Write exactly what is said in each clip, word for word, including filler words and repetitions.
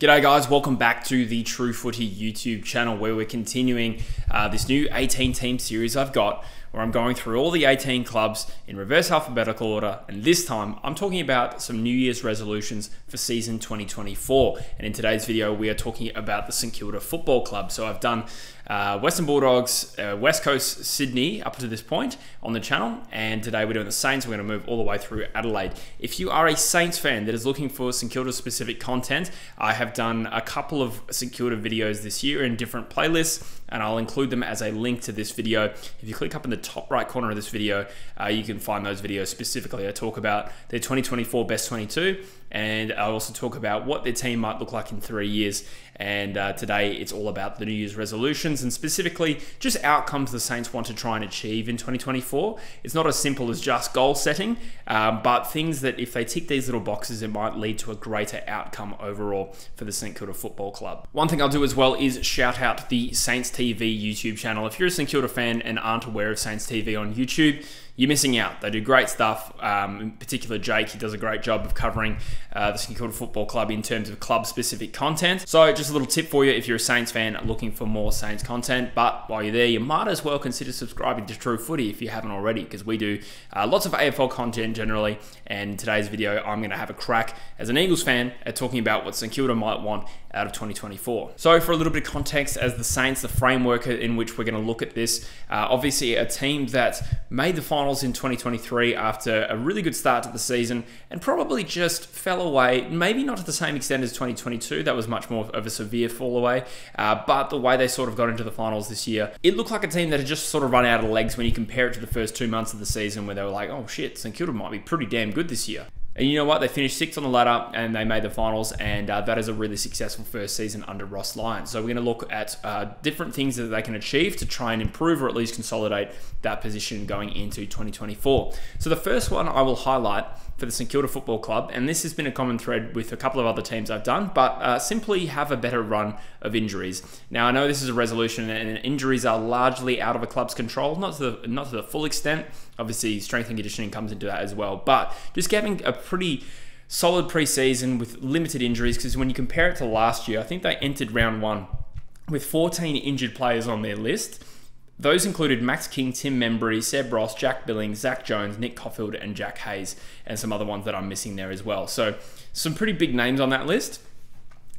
G'day guys, welcome back to the True Footy YouTube channel where we're continuing uh, this new eighteen team series I've got where I'm going through all the eighteen clubs in reverse alphabetical order, and this time I'm talking about some New Year's resolutions for season twenty twenty-four. And in today's video we are talking about the St Kilda Football Club. So I've done uh, Western Bulldogs, uh, West Coast, Sydney up to this point on the channel, and today we're doing the Saints. We're going to move all the way through Adelaide. If you are a Saints fan that is looking for St Kilda specific content, I have done a couple of St Kilda videos this year in different playlists, and I'll include them as a link to this video. If you click up in the top right corner of this video, uh, you can find those videos specifically. I talk about their twenty twenty-four best twenty-two, and I also talk about what their team might look like in three years. And uh, today it's all about the New Year's resolutions and specifically just outcomes the Saints want to try and achieve in twenty twenty-four. It's not as simple as just goal setting, um, but things that if they tick these little boxes, it might lead to a greater outcome overall for the St Kilda Football Club. One thing I'll do as well is shout out the Saints T V YouTube channel. If you're a St Kilda fan and aren't aware of Saints T V on YouTube, you're missing out. They do great stuff. Um, in particular, Jake, he does a great job of covering uh, the St Kilda Football Club in terms of club-specific content. So just a little tip for you if you're a Saints fan looking for more Saints content. But while you're there, you might as well consider subscribing to True Footy if you haven't already, because we do uh, lots of A F L content generally. And in today's video, I'm going to have a crack as an Eagles fan at talking about what St Kilda might want out of twenty twenty-four. So for a little bit of context, as the Saints, the framework in which we're going to look at this, uh, obviously a team that made the finals in twenty twenty-three after a really good start to the season and probably just fell away, maybe not to the same extent as twenty twenty-two. That was much more of a severe fall away, uh, but the way they sort of got into the finals this year, it looked like a team that had just sort of run out of legs when you compare it to the first two months of the season where they were like, oh shit, St Kilda might be pretty damn good this year. And you know what? They finished sixth on the ladder and they made the finals, and uh, that is a really successful first season under Ross Lyons. So we're going to look at uh, different things that they can achieve to try and improve or at least consolidate that position going into twenty twenty-four. So the first one I will highlight for the St Kilda Football Club, and this has been a common thread with a couple of other teams I've done, but uh, simply have a better run of injuries. Now I know this is a resolution and injuries are largely out of a club's control, not to the, not to the full extent. Obviously strength and conditioning comes into that as well, but just having a pretty solid preseason with limited injuries, because when you compare it to last year, I think they entered round one with fourteen injured players on their list. Those included Max King, Tim Membrey, Seb Ross, Jack Billings, Zach Jones, Nick Caulfield, and Jack Hayes, and some other ones that I'm missing there as well. So some pretty big names on that list.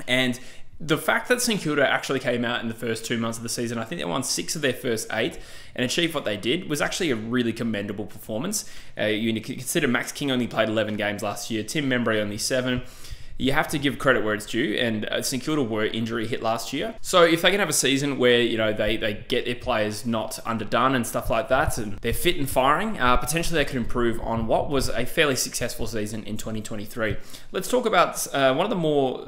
And the fact that St Kilda actually came out in the first two months of the season, I think they won six of their first eight and achieved what they did, was actually a really commendable performance. Uh, you need to consider Max King only played eleven games last year, Tim Membrey only seven. You have to give credit where it's due, and St Kilda were injury hit last year. So if they can have a season where, you know, they, they get their players not underdone and stuff like that, and they're fit and firing, uh, potentially they could improve on what was a fairly successful season in twenty twenty-three. Let's talk about uh, one of the more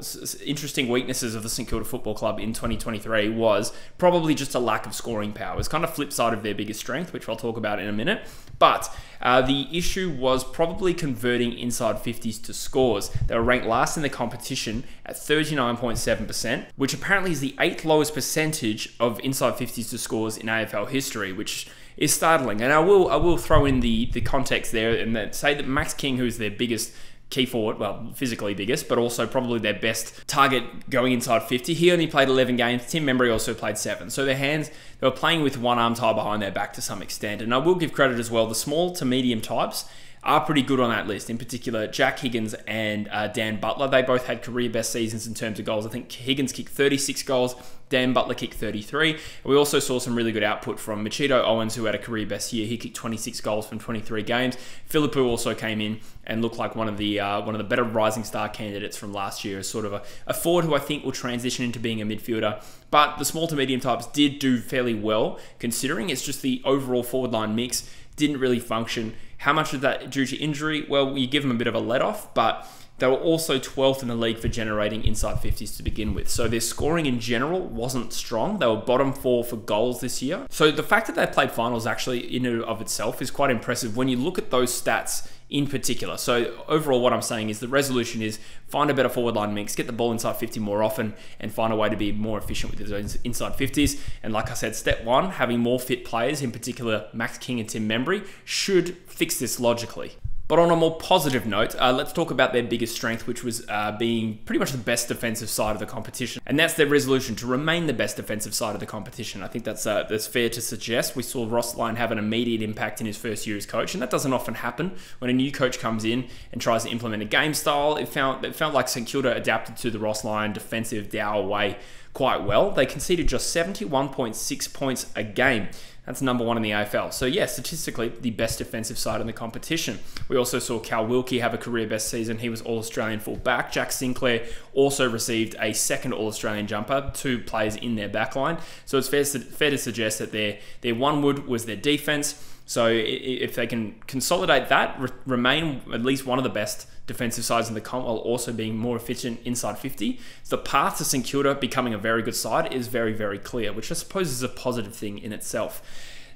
interesting weaknesses of the St Kilda Football Club in twenty twenty-three was probably just a lack of scoring power. It's kind of flip side of their biggest strength, which I'll talk about in a minute. But uh, the issue was probably converting inside fifties to scores. They were ranked last in the competition at thirty-nine point seven percent, which apparently is the eighth lowest percentage of inside fifties to scores in A F L history, which is startling. And I will I will throw in the, the context there and that, say that Max King, who's their biggest key forward, well, physically biggest, but also probably their best target going inside fifty. He only played eleven games. Tim Membrey also played seven. So their hands, they were playing with one arm tied behind their back to some extent. And I will give credit as well, the small to medium types are pretty good on that list. In particular, Jack Higgins and uh, Dan Butler, they both had career best seasons in terms of goals. I think Higgins kicked thirty-six goals, Dan Butler kicked thirty-three. We also saw some really good output from Machido Owens, who had a career best year. He kicked twenty-six goals from twenty-three games. Philippou also came in and looked like one of the uh, one of the better rising star candidates from last year, as sort of a, a forward who I think will transition into being a midfielder. But the small to medium types did do fairly well, considering it's just the overall forward line mix didn't really function. How much of that due to injury? Well, you give them a bit of a let-off, but they were also twelfth in the league for generating inside fifties to begin with. So their scoring in general wasn't strong. They were bottom four for goals this year. So the fact that they played finals actually in and of itself is quite impressive when you look at those stats in particular. So overall what I'm saying is the resolution is find a better forward line mix, get the ball inside fifty more often, and find a way to be more efficient with those inside fifties. And like I said, step one, having more fit players, in particular Max King and Tim Membrey, should fix this logically. But on a more positive note, uh, let's talk about their biggest strength, which was uh, being pretty much the best defensive side of the competition. And that's their resolution to remain the best defensive side of the competition. I think that's, uh, that's fair to suggest. We saw Ross Lyons have an immediate impact in his first year as coach, and that doesn't often happen. When a new coach comes in and tries to implement a game style, it felt, it felt like St Kilda adapted to the Ross Lyons defensive Dow way quite well. They conceded just seventy-one point six points a game. That's number one in the A F L. So yeah, statistically, the best defensive side in the competition. We also saw Cal Wilkie have a career best season. He was All-Australian fullback. Jack Sinclair also received a second All-Australian jumper, two players in their backline. So it's fair, fair to suggest that their, their one wood was their defense. So if they can consolidate that, re remain at least one of the best defensive sides in the comp while also being more efficient inside fifty, the path to St Kilda becoming a very good side is very, very clear, which I suppose is a positive thing in itself.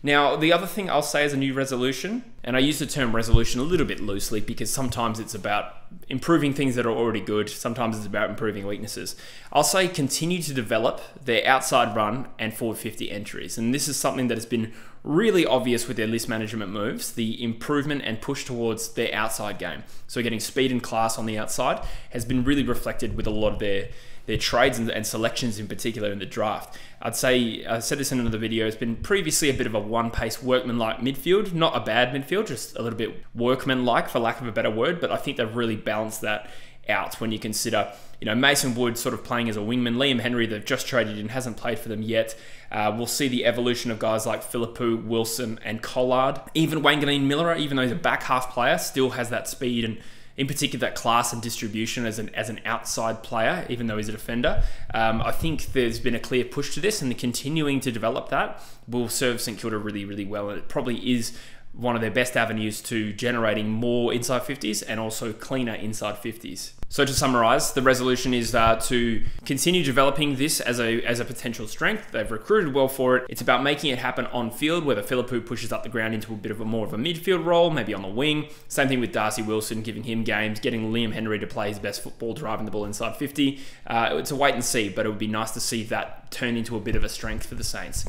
Now, the other thing I'll say is a new resolution, and I use the term resolution a little bit loosely because sometimes it's about improving things that are already good, sometimes it's about improving weaknesses. I'll say continue to develop their outside run and forward fifty entries, and this is something that has been really obvious with their list management moves, the improvement and push towards their outside game. So getting speed and class on the outside has been really reflected with a lot of their their trades and, and selections in particular in the draft. I'd say, I said this in another video, it's been previously a bit of a one-pace workman-like midfield, not a bad midfield, just a little bit workman-like for lack of a better word, but I think they've really balanced that out when you consider, you know, Mason Wood sort of playing as a wingman, Liam Henry they've just traded in, hasn't played for them yet. Uh, we'll see the evolution of guys like Philippou, Wilson and Collard. Even Wanganeen-Milera, even though he's a back half player, still has that speed and in particular that class and distribution as an as an outside player, even though he's a defender. Um, I think there's been a clear push to this, and the continuing to develop that will serve St Kilda really, really well. And it probably is one of their best avenues to generating more inside fifties and also cleaner inside fifties. So to summarize, the resolution is uh, to continue developing this as a as a potential strength. They've recruited well for it. It's about making it happen on field, whether Philippou pushes up the ground into a bit of a more of a midfield role, maybe on the wing. Same thing with Darcy Wilson, giving him games, getting Liam Henry to play his best football, driving the ball inside fifty. Uh, it's a wait and see, but it would be nice to see that turn into a bit of a strength for the Saints.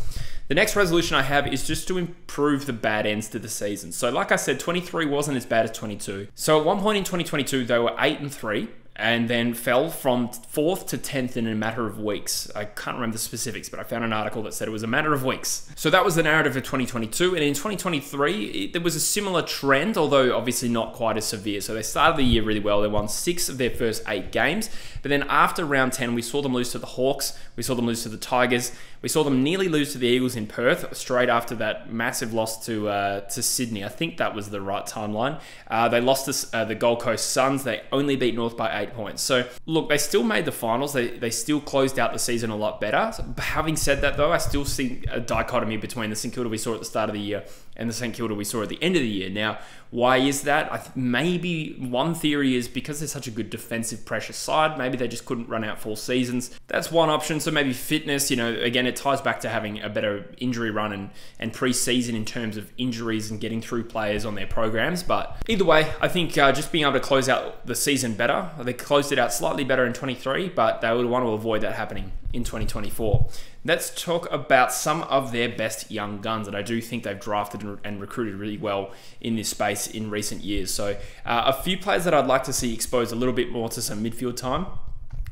The next resolution I have is just to improve the bad ends to the season. So like I said, twenty-three wasn't as bad as twenty-two. So at one point in twenty twenty-two, they were eight and three. And then fell from fourth to tenth in a matter of weeks. I can't remember the specifics, but I found an article that said it was a matter of weeks. So that was the narrative of twenty twenty-two. And in twenty twenty-three, it, there was a similar trend, although obviously not quite as severe. So they started the year really well. They won six of their first eight games. But then after round ten, we saw them lose to the Hawks. We saw them lose to the Tigers. We saw them nearly lose to the Eagles in Perth straight after that massive loss to uh, to Sydney. I think that was the right timeline. Uh, they lost to uh, the Gold Coast Suns. They only beat North by eight points. So look, they still made the finals. They, they still closed out the season a lot better. So, having said that though, I still see a dichotomy between the St Kilda we saw at the start of the year and the St Kilda we saw at the end of the year. Now, why is that? I th maybe one theory is because they're such a good defensive pressure side, maybe they just couldn't run out full seasons. That's one option. So maybe fitness, you know, again, it ties back to having a better injury run and, and pre-season in terms of injuries and getting through players on their programs. But either way, I think uh, just being able to close out the season better, they closed it out slightly better in twenty-three, but they would want to avoid that happening in twenty twenty-four. Let's talk about some of their best young guns that I do think they've drafted and recruited really well in this space in recent years. So uh, a few players that I'd like to see exposed a little bit more to some midfield time.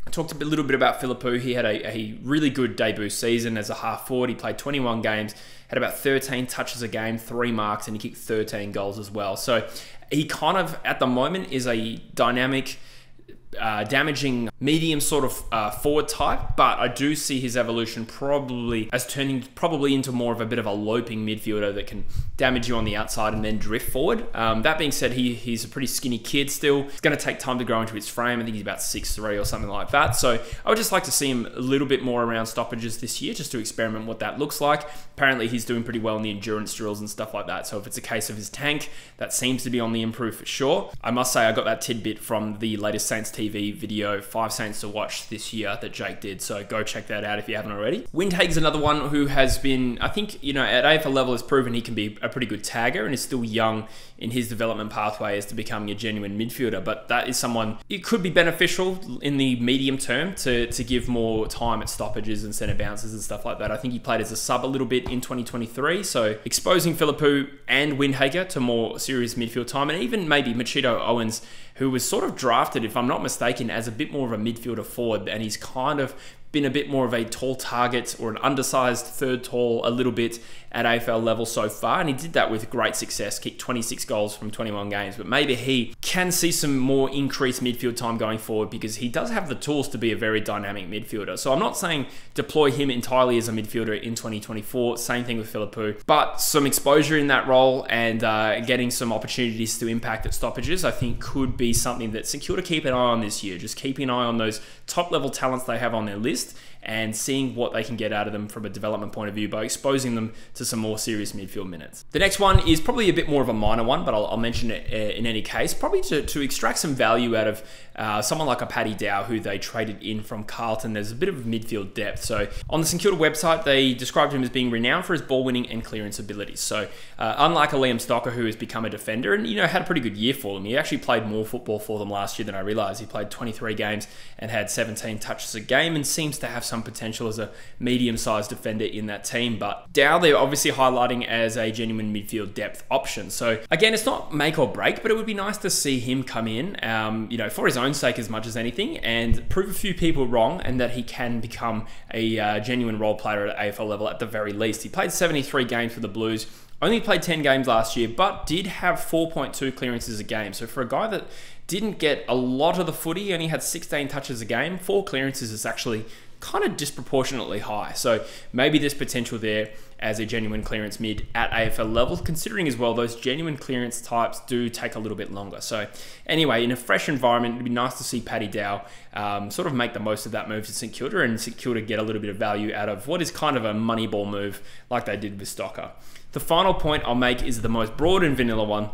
I talked a little bit about Philippou. He had a, a really good debut season as a half forward. He played twenty-one games, had about thirteen touches a game, three marks, and he kicked thirteen goals as well. So he kind of, at the moment, is a dynamic, Uh, damaging medium sort of uh, forward type, but I do see his evolution probably as turning probably into more of a bit of a loping midfielder that can damage you on the outside and then drift forward. Um, that being said, he he's a pretty skinny kid still. It's going to take time to grow into his frame. I think he's about six three or something like that. So I would just like to see him a little bit more around stoppages this year just to experiment what that looks like. Apparently he's doing pretty well in the endurance drills and stuff like that. So if it's a case of his tank, that seems to be on the improve for sure. I must say I got that tidbit from the latest Saints T V video, Five Saints to Watch this year that Jake did. So go check that out if you haven't already. Windhager's another one who has been, I think, you know, at A F L level has proven he can be a pretty good tagger and is still young in his development pathway as to becoming a genuine midfielder. But that is someone, it could be beneficial in the medium term to, to give more time at stoppages and centre bounces and stuff like that. I think he played as a sub a little bit in twenty twenty-three. So exposing Philippou and Windhager to more serious midfield time, and even maybe Machido Owens, who was sort of drafted, if I'm not mistaken, as a bit more of a midfielder forward, and he's kind of been a bit more of a tall target or an undersized third tall a little bit at A F L level so far, and he did that with great success, kicked twenty-six goals from twenty-one games. But maybe he can see some more increased midfield time going forward, because he does have the tools to be a very dynamic midfielder. So I'm not saying deploy him entirely as a midfielder in twenty twenty-four, same thing with Philippou, but some exposure in that role and uh, getting some opportunities to impact at stoppages, I think could be something that St Kilda keep an eye on this year. Just keep an eye on those top level talents they have on their list and seeing what they can get out of them from a development point of view by exposing them to some more serious midfield minutes. The next one is probably a bit more of a minor one, but I'll, I'll mention it in any case, probably to, to extract some value out of uh, someone like a Paddy Dow, who they traded in from Carlton. There's a bit of midfield depth. So on the St Kilda website, they described him as being renowned for his ball winning and clearance abilities. So uh, unlike a Liam Stocker, who has become a defender and, you know, had a pretty good year for them, he actually played more football for them last year than I realized. He played twenty-three games and had seventeen touches a game and seems to have some potential as a medium-sized defender in that team. But Dow, they're obviously highlighting as a genuine midfield depth option. So again, it's not make or break, but it would be nice to see him come in, um, you know, for his own sake as much as anything, and prove a few people wrong, and that he can become a uh, genuine role player at A F L level at the very least. He played seventy-three games for the Blues. Only played ten games last year, but did have four point two clearances a game. So for a guy that didn't get a lot of the footy, only had sixteen touches a game, four clearances is actually kind of disproportionately high. So maybe there's potential there as a genuine clearance mid at A F L level, considering as well those genuine clearance types do take a little bit longer. So anyway, in a fresh environment, it'd be nice to see Paddy Dow um, sort of make the most of that move to St Kilda, and St Kilda get a little bit of value out of what is kind of a money ball move like they did with Stocker. The final point I'll make is the most broad and vanilla one,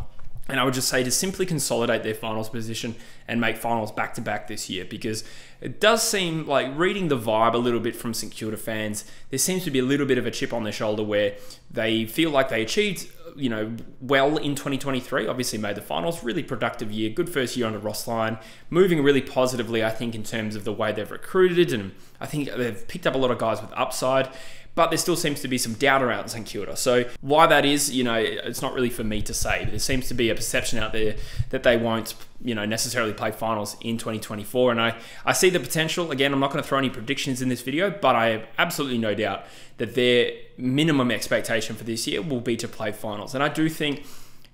and I would just say to simply consolidate their finals position and make finals back-to-back this year, because it does seem like, reading the vibe a little bit from St Kilda fans, there seems to be a little bit of a chip on their shoulder where they feel like they achieved, you know, well in twenty twenty-three, obviously made the finals, really productive year, good first year under Ross Lyons, moving really positively, I think, in terms of the way they've recruited, and I think they've picked up a lot of guys with upside. But there still seems to be some doubt around St Kilda. So why that is, you know, it's not really for me to say. There seems to be a perception out there that they won't, you know, necessarily play finals in twenty twenty-four. And I, I see the potential. Again, I'm not going to throw any predictions in this video, but I have absolutely no doubt that their minimum expectation for this year will be to play finals. And I do think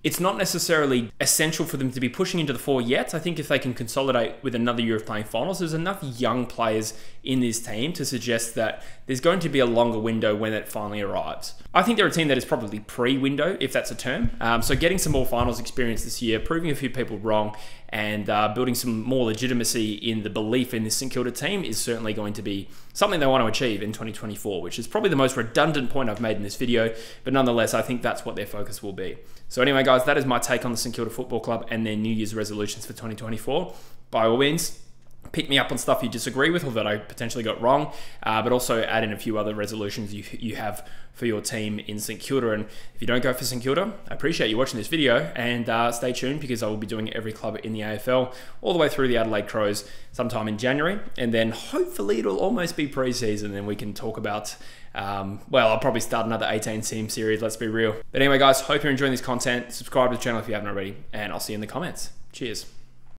it's not necessarily essential for them to be pushing into the four yet. I think if they can consolidate with another year of playing finals, there's enough young players in this team to suggest that there's going to be a longer window when it finally arrives. I think they're a team that is probably pre-window, if that's a term. Um, so getting some more finals experience this year, proving a few people wrong, and uh, building some more legitimacy in the belief in this St Kilda team is certainly going to be something they want to achieve in twenty twenty-four, which is probably the most redundant point I've made in this video. But nonetheless, I think that's what their focus will be. So anyway, guys, that is my take on the St Kilda Football Club and their New Year's resolutions for twenty twenty-four. By all means, pick me up on stuff you disagree with or that I potentially got wrong, uh, but also add in a few other resolutions you, you have for your team in St Kilda. And if you don't go for St Kilda, I appreciate you watching this video, and uh, stay tuned, because I will be doing every club in the A F L all the way through the Adelaide Crows sometime in January, and then hopefully it'll almost be pre-season, and we can talk about Um, well, I'll probably start another eighteen team series, let's be real. But anyway, guys, hope you're enjoying this content. Subscribe to the channel if you haven't already, and I'll see you in the comments. Cheers.